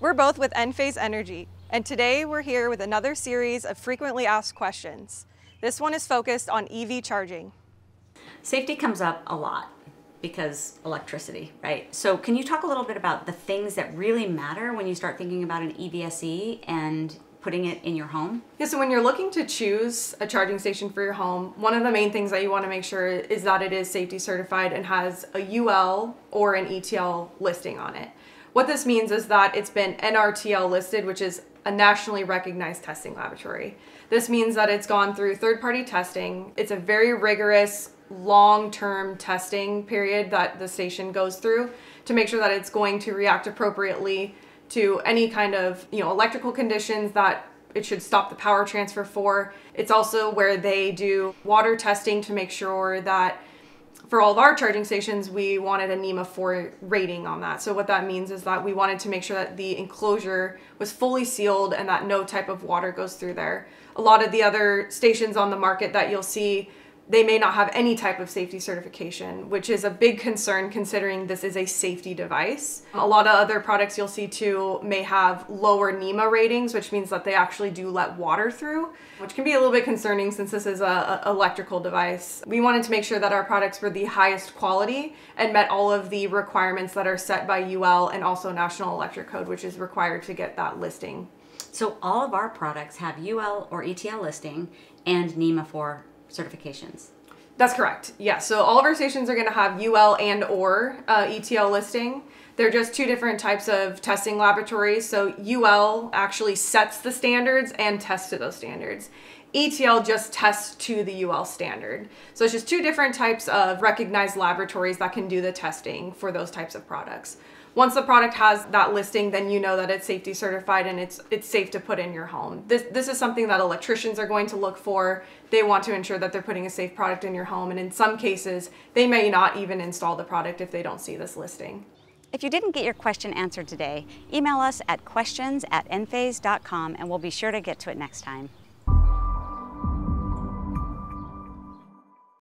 We're both with Enphase Energy, and today we're here with another series of frequently asked questions. This one is focused on EV charging. Safety comes up a lot because electricity, right? So can you talk a little bit about the things that really matter when you start thinking about an EVSE and putting it in your home? Yeah, so when you're looking to choose a charging station for your home, one of the main things that you want to make sure is that it is safety certified and has a UL or an ETL listing on it. What this means is that it's been NRTL listed, which is a nationally recognized testing laboratory. This means that it's gone through third-party testing. It's a very rigorous, long-term testing period that the station goes through to make sure that it's going to react appropriately to any kind of, electrical conditions that it should stop the power transfer for. It's also where they do water testing to make sure that for all of our charging stations, we wanted a NEMA 4 rating on that. So what that means is that we wanted to make sure that the enclosure was fully sealed and that no type of water goes through there. A lot of the other stations on the market that you'll see, they may not have any type of safety certification, which is a big concern considering this is a safety device. A lot of other products you'll see too may have lower NEMA ratings, which means that they actually do let water through, which can be a little bit concerning since this is an electrical device. We wanted to make sure that our products were the highest quality and met all of the requirements that are set by UL and also National Electric Code, which is required to get that listing. So all of our products have UL or ETL listing and NEMA 4 certifications. That's correct. Yeah. So all of our stations are going to have UL and or ETL listing. They're just two different types of testing laboratories. So UL actually sets the standards and tests to those standards. ETL just tests to the UL standard. So it's just two different types of recognized laboratories that can do the testing for those types of products. Once the product has that listing, then you know that it's safety certified and it's safe to put in your home. This is something that electricians are going to look for. They want to ensure that they're putting a safe product in your home, and in some cases, they may not even install the product if they don't see this listing. If you didn't get your question answered today, email us at questions@enphase.com and we'll be sure to get to it next time.